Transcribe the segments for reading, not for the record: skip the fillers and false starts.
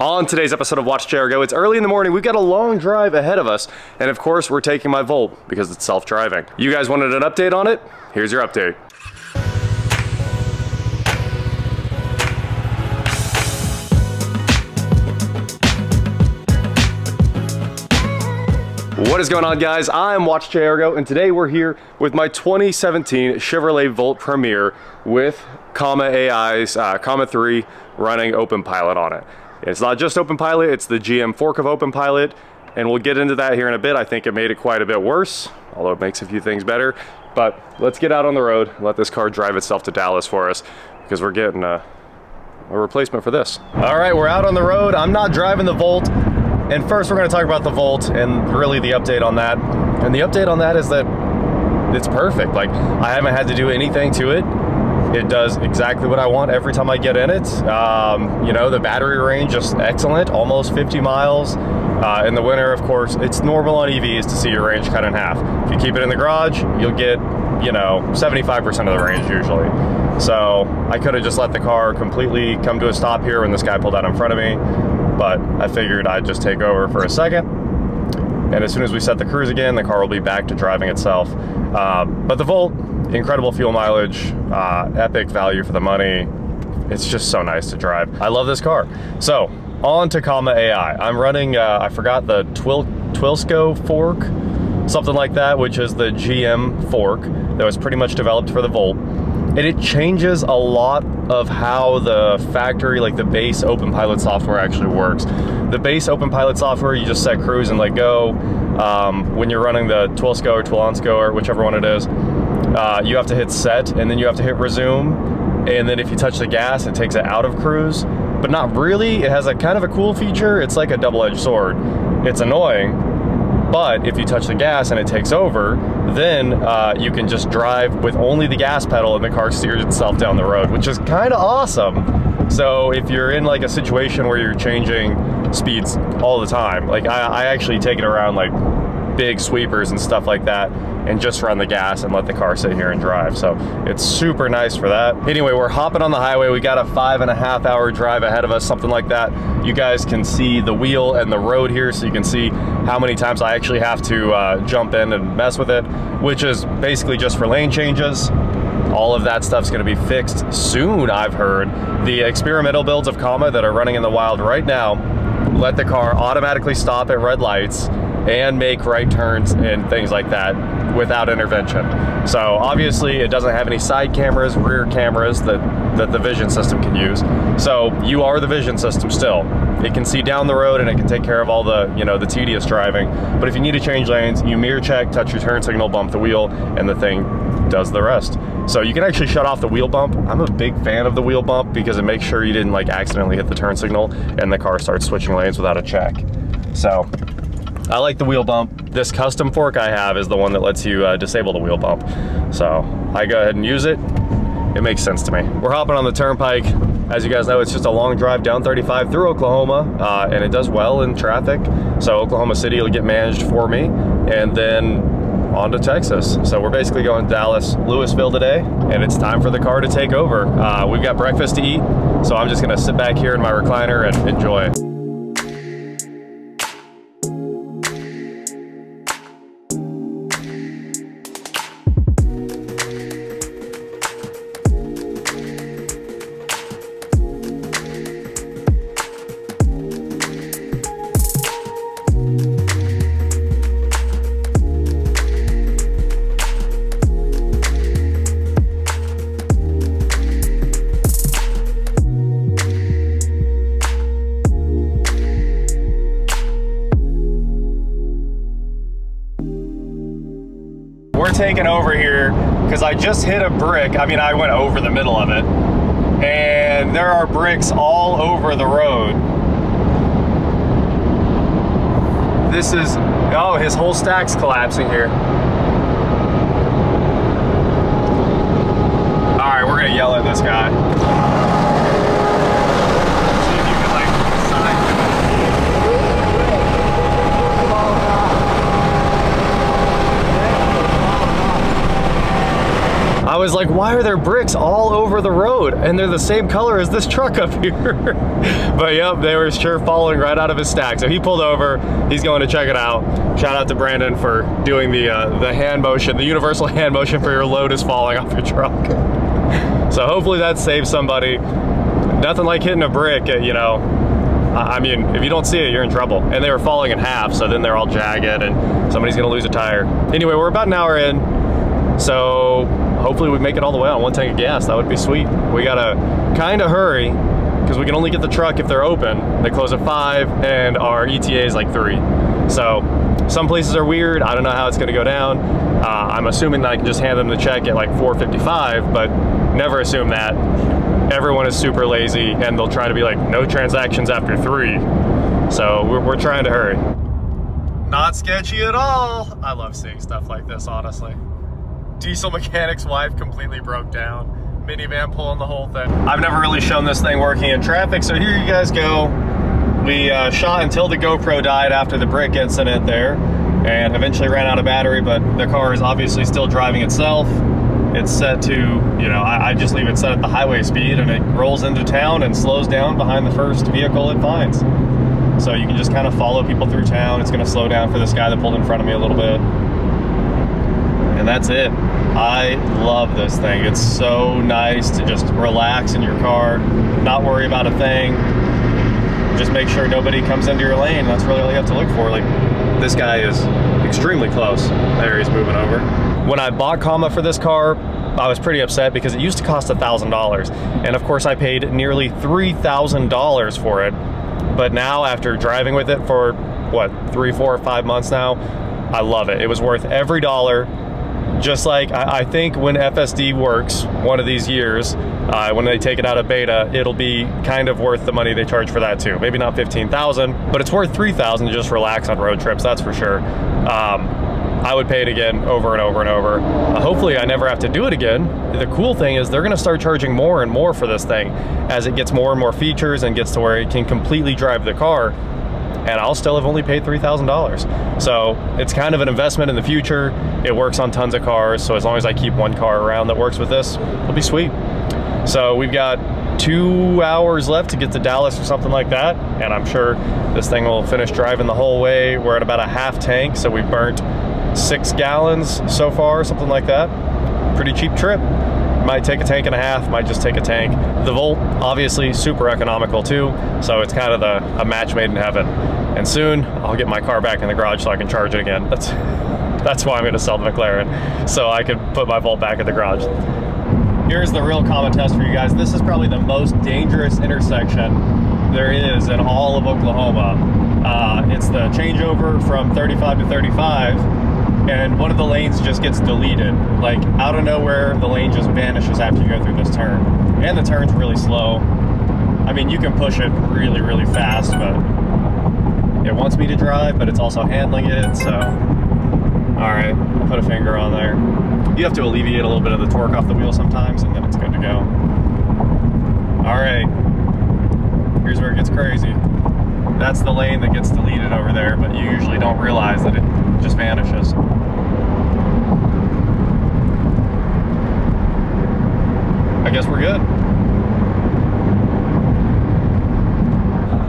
On today's episode of WatchJRGo, it's early in the morning, we've got a long drive ahead of us, and of course we're taking my Volt because it's self-driving. You guys wanted an update on it? Here's your update. What is going on, guys? I'm WatchJRGo, and today we're here with my 2017 Chevrolet Volt Premier with Comma AI's Comma 3 running Open Pilot on it. It's not just Open Pilot, it's the GM fork of Open Pilot, and we'll get into that here in a bit. I think it made it quite a bit worse, although it makes a few things better. But let's get out on the road and let this car drive itself to Dallas for us, because we're getting a replacement for this. All right, we're out on the road. I'm not driving the Volt. And first we're gonna talk about the Volt and really the update on that. And the update on that is that it's perfect. Like, I haven't had to do anything to it. It does exactly what I want every time I get in it. You know, the battery range is excellent, almost 50 miles. In the winter, of course, it's normal on EVs to see your range cut in half. If you keep it in the garage, you'll get, you know, 75% of the range usually. So I could have just let the car completely come to a stop here when this guy pulled out in front of me, but I figured I'd just take over for a second. And as soon as we set the cruise again, the car will be back to driving itself. But the Volt, incredible fuel mileage, epic value for the money. It's just so nice to drive. I love this car. So on to Comma AI. I'm running, I forgot the Twilsko fork, something like that, which is the GM fork that was pretty much developed for the Volt. And it changes a lot of how the factory, like the base Open Pilot software actually works. The base Open Pilot software, you just set cruise and let go. When you're running the Twilsko or Twelonsko or whichever one it is, you have to hit set, and then you have to hit resume. And then if you touch the gas, it takes it out of cruise, but not really. It has a kind of a cool feature. It's like a double-edged sword. It's annoying, but if you touch the gas and it takes over, then you can just drive with only the gas pedal and the car steers itself down the road, which is kind of awesome. So if you're in like a situation where you're changing speeds all the time, like I actually take it around like big sweepers and stuff like that and just run the gas and let the car sit here and drive. So it's super nice for that. Anyway, we're hopping on the highway. We got a 5.5 hour drive ahead of us, something like that. You guys can see the wheel and the road here, so you can see how many times I actually have to jump in and mess with it, which is basically just for lane changes. All of that stuff's gonna be fixed soon, I've heard. The experimental builds of Comma that are running in the wild right now let the car automatically stop at red lights and make right turns and things like that without intervention. So obviously it doesn't have any side cameras, rear cameras that the vision system can use. So you are the vision system still. It can see down the road and it can take care of all the, you know, the tedious driving. But if you need to change lanes, you mirror check, touch your turn signal, bump the wheel, and the thing does the rest. So you can actually shut off the wheel bump. I'm a big fan of the wheel bump because it makes sure you didn't like accidentally hit the turn signal and the car starts switching lanes without a check. So I like the wheel bump. This custom fork I have is the one that lets you disable the wheel bump. So I go ahead and use it. It makes sense to me. We're hopping on the turnpike. As you guys know, it's just a long drive down 35 through Oklahoma, and it does well in traffic. So Oklahoma City will get managed for me, and then on to Texas. So we're basically going Dallas, Louisville today, and it's time for the car to take over. We've got breakfast to eat, so I'm just gonna sit back here in my recliner and enjoy. Taken over here because I just hit a brick. I mean, I went over the middle of it, and there are bricks all over the road. This is, oh, his whole stack's collapsing here. All right, we're gonna yell at this guy. I was like, why are there bricks all over the road? And they're the same color as this truck up here. But yep, they were sure following right out of his stack. So he pulled over, he's going to check it out. Shout out to Brandon for doing the hand motion, the universal hand motion for your load is falling off your truck. So hopefully that saves somebody. Nothing like hitting a brick, you know. I mean, if you don't see it, you're in trouble. And they were falling in half, so then they're all jagged and somebody's gonna lose a tire. Anyway, we're about an hour in, so hopefully we make it all the way on one tank of gas. That would be sweet. We gotta kinda hurry, because we can only get the truck if they're open. They close at 5 and our ETA is like 3. So some places are weird. I don't know how it's gonna go down. I'm assuming that I can just hand them the check at like 4:55, but never assume that. Everyone is super lazy and they'll try to be like, no transactions after 3. So we're trying to hurry. Not sketchy at all. I love seeing stuff like this, honestly. Diesel mechanic's wife completely broke down. Minivan pulling the whole thing. I've never really shown this thing working in traffic, so here you guys go. We shot until the GoPro died after the brick incident there and eventually ran out of battery, but the car is obviously still driving itself. It's set to, you know, I just leave it set at the highway speed and it rolls into town and slows down behind the first vehicle it finds. So you can just kind of follow people through town. It's going to slow down for this guy that pulled in front of me a little bit. And that's it. I love this thing. It's so nice to just relax in your car, not worry about a thing. Just make sure nobody comes into your lane. That's really all you have to look for. Like, this guy is extremely close. There, he's moving over. When I bought Comma for this car, I was pretty upset because it used to cost $1,000. And of course I paid nearly $3,000 for it. But now after driving with it for what, 3, 4, or 5 months now, I love it. It was worth every dollar. Just like I think when FSD works one of these years, when they take it out of beta, it'll be kind of worth the money they charge for that too. Maybe not $15,000, but it's worth $3,000 to just relax on road trips, that's for sure. I would pay it again over and over and over. Hopefully I never have to do it again. The cool thing is they're gonna start charging more and more for this thing as it gets more and more features and gets to where it can completely drive the car. And I'll still have only paid $3,000. So it's kind of an investment in the future. It works on tons of cars. So as long as I keep one car around that works with this, it'll be sweet. So we've got 2 hours left to get to Dallas or something like that. And I'm sure this thing will finish driving the whole way. We're at about a half tank. So we've burnt 6 gallons so far, something like that. Pretty cheap trip. Might take a tank and a half, might just take a tank. The Volt, obviously super economical too, so it's kind of a match made in heaven. And soon I'll get my car back in the garage so I can charge it again. That's why I'm gonna sell the McLaren, so I could put my Volt back in the garage. Here's the real Comma test for you guys. This is probably the most dangerous intersection there is in all of Oklahoma. It's the changeover from 35 to 35. And one of the lanes just gets deleted. Like, out of nowhere, the lane just vanishes after you go through this turn. And the turn's really slow. I mean, you can push it really, really fast, but it wants me to drive, but it's also handling it, so. All right, I'll put a finger on there. You have to alleviate a little bit of the torque off the wheel sometimes, and then it's good to go. All right, here's where it gets crazy. That's the lane that gets deleted over there, but you usually don't realize that it just vanishes. I guess we're good.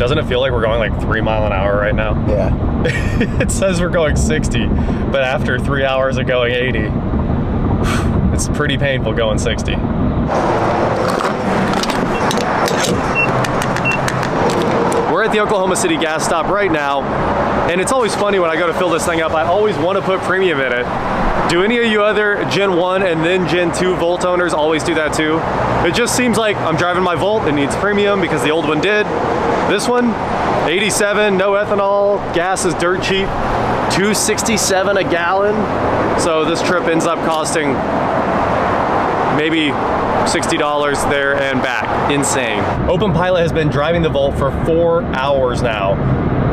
Doesn't it feel like we're going like 3 miles an hour right now? Yeah. It says we're going 60, but after 3 hours of going 80, it's pretty painful going 60. We're at the Oklahoma City gas stop right now, and it's always funny when I go to fill this thing up, I always want to put premium in it. Do any of you other Gen 1 and then Gen 2 Volt owners always do that too? It just seems like I'm driving my Volt, it needs premium because the old one did. This one, 87, no ethanol, gas is dirt cheap, $2.67 a gallon. So this trip ends up costing maybe $60 there and back. Insane. Open Pilot has been driving the Volt for 4 hours now.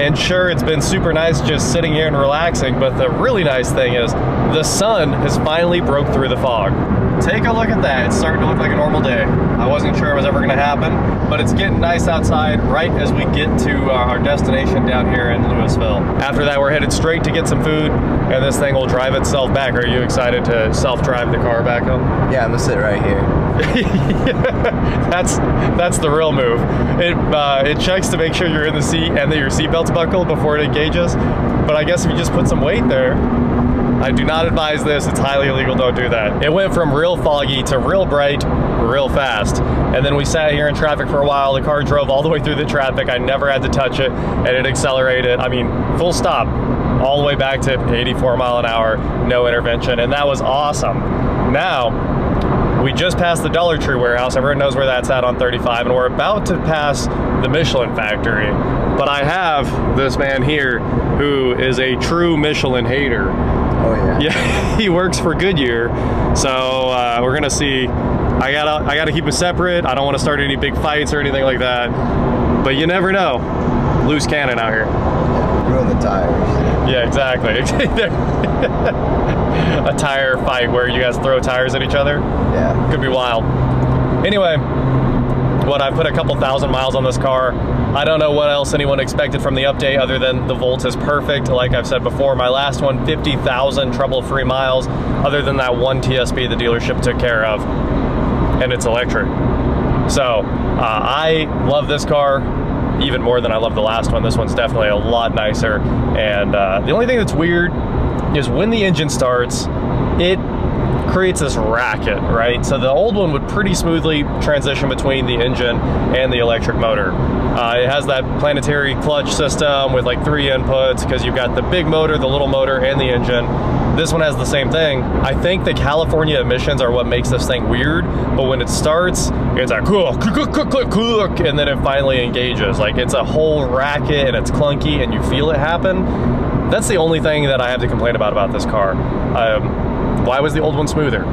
And sure, it's been super nice just sitting here and relaxing, but the really nice thing is the sun has finally broke through the fog. Take a look at that. It's starting to look like a normal day. I wasn't sure it was ever going to happen, but it's getting nice outside right as we get to our destination down here in Louisville. After that, we're headed straight to get some food, and this thing will drive itself back. Are you excited to self-drive the car back home? Yeah, I'm going to sit right here. Yeah, that's the real move. It checks to make sure you're in the seat and that your seatbelt's buckled before it engages. But I guess if you just put some weight there, I do not advise this. It's highly illegal. Don't do that. It went from real foggy to real bright, real fast. And then we sat here in traffic for a while. The car drove all the way through the traffic. I never had to touch it, and it accelerated. I mean, full stop, all the way back to 84 mile an hour, no intervention, and that was awesome. Now, we just passed the Dollar Tree warehouse. Everyone knows where that's at on 35, and we're about to pass the Michelin factory. But I have this man here who is a true Michelin hater. Oh yeah. Yeah, he works for Goodyear, so we're gonna see. I gotta keep it separate. I don't want to start any big fights or anything like that. But you never know. Loose cannon out here. Yeah, ruin the tires. Yeah, exactly. A tire fight where you guys throw tires at each other. Yeah. Could be wild. Anyway, what, I put a couple thousand miles on this car. I don't know what else anyone expected from the update other than the Volt is perfect. Like I've said before, my last one, 50,000 trouble-free miles, other than that one TSP the dealership took care of, and it's electric. So I love this car even more than I love the last one. This one's definitely a lot nicer. And the only thing that's weird is when the engine starts, it creates this racket, right? So the old one would pretty smoothly transition between the engine and the electric motor. It has that planetary clutch system with like 3 inputs, because you've got the big motor, the little motor, and the engine. This one has the same thing. I think the California emissions are what makes this thing weird, but when it starts, it's like cook, and then it finally engages. Like, it's a whole racket, and it's clunky, and you feel it happen. That's the only thing that I have to complain about this car. Why was the old one smoother?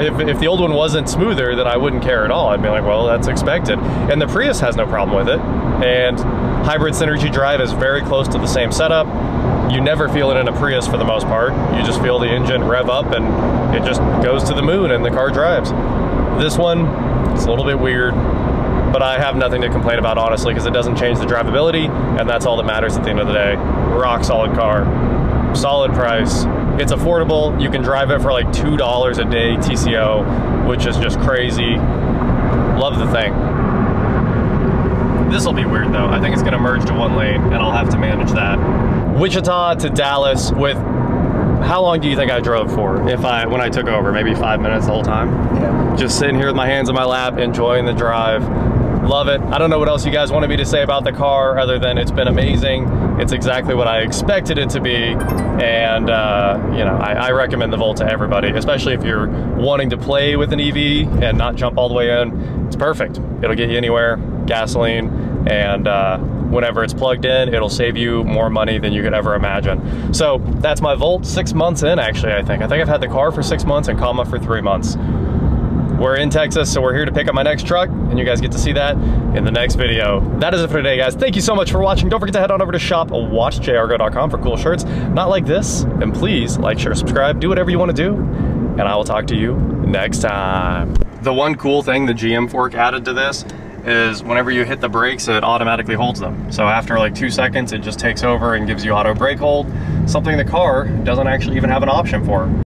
If the old one wasn't smoother, then I wouldn't care at all. I'd be like, well, that's expected. And the Prius has no problem with it. And Hybrid Synergy Drive is very close to the same setup. You never feel it in a Prius for the most part. You just feel the engine rev up and it just goes to the moon and the car drives. This one, it's a little bit weird, but I have nothing to complain about, honestly, because it doesn't change the drivability, and that's all that matters at the end of the day. Rock solid car, solid price. It's affordable. You can drive it for like $2 a day TCO, which is just crazy. Love the thing. This will be weird though. I think it's gonna merge to one lane and I'll have to manage that. Wichita to Dallas with, how long do you think I drove for when I took over? Maybe 5 minutes the whole time? Yeah. Just sitting here with my hands in my lap, enjoying the drive. Love it. I don't know what else you guys wanted me to say about the car other than it's been amazing. It's exactly what I expected it to be. And you know, I recommend the Volt to everybody, especially if you're wanting to play with an EV and not jump all the way in. It's perfect. It'll get you anywhere, gasoline, and whenever it's plugged in, it'll save you more money than you could ever imagine. So that's my Volt, 6 months in, actually, I think I've had the car for 6 months and Comma for 3 months. We're in Texas, so we're here to pick up my next truck, and you guys get to see that in the next video. That is it for today, guys. Thank you so much for watching. Don't forget to head on over to shop.watchjrgo.com for cool shirts, not like this. And please like, share, subscribe, do whatever you want to do, and I will talk to you next time. The one cool thing the GM fork added to this is whenever you hit the brakes, it automatically holds them. So after like 2 seconds, it just takes over and gives you auto brake hold, something the car doesn't actually even have an option for.